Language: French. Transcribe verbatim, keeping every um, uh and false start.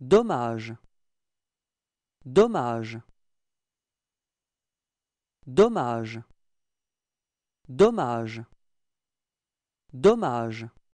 Dommage. Dommage. Dommage. Dommage. Dommage.